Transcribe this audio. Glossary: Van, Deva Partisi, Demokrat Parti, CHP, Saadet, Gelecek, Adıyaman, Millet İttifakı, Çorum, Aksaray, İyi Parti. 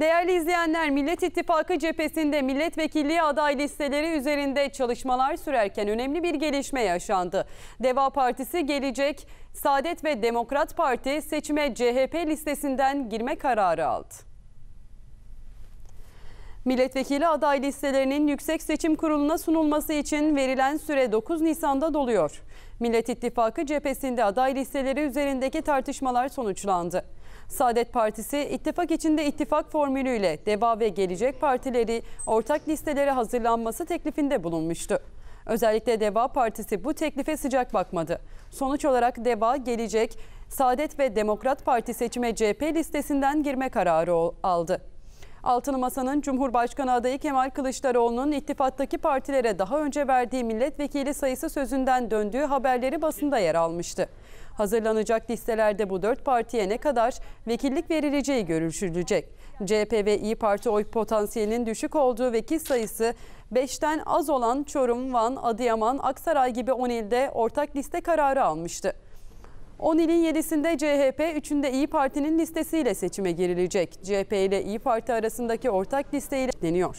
Değerli izleyenler, Millet İttifakı cephesinde milletvekilliği aday listeleri üzerinde çalışmalar sürerken önemli bir gelişme yaşandı. Deva Partisi, Gelecek, Saadet ve Demokrat Parti seçime CHP listesinden girme kararı aldı. Milletvekili aday listelerinin Yüksek Seçim Kurulu'na sunulması için verilen süre 9 Nisan'da doluyor. Millet İttifakı cephesinde aday listeleri üzerindeki tartışmalar sonuçlandı. Saadet Partisi, ittifak içinde ittifak formülüyle Deva ve Gelecek partileri ortak listelere hazırlanması teklifinde bulunmuştu. Özellikle Deva Partisi bu teklife sıcak bakmadı. Sonuç olarak Deva, Gelecek, Saadet ve Demokrat Parti seçime CHP listesinden girme kararı aldı. Altılı Masa'nın Cumhurbaşkanı adayı Kemal Kılıçdaroğlu'nun ittifaktaki partilere daha önce verdiği milletvekili sayısı sözünden döndüğü haberleri basında yer almıştı. Hazırlanacak listelerde bu 4 partiye ne kadar vekillik verileceği görüşülecek. CHP ve İyi Parti oy potansiyelinin düşük olduğu vekil sayısı 5'ten az olan Çorum, Van, Adıyaman, Aksaray gibi 10 ilde ortak liste kararı almıştı. 10 ilin 7'sinde CHP, 3'ünde İyi Parti'nin listesiyle seçime girilecek. CHP ile İyi Parti arasındaki ortak listeyle deniyor.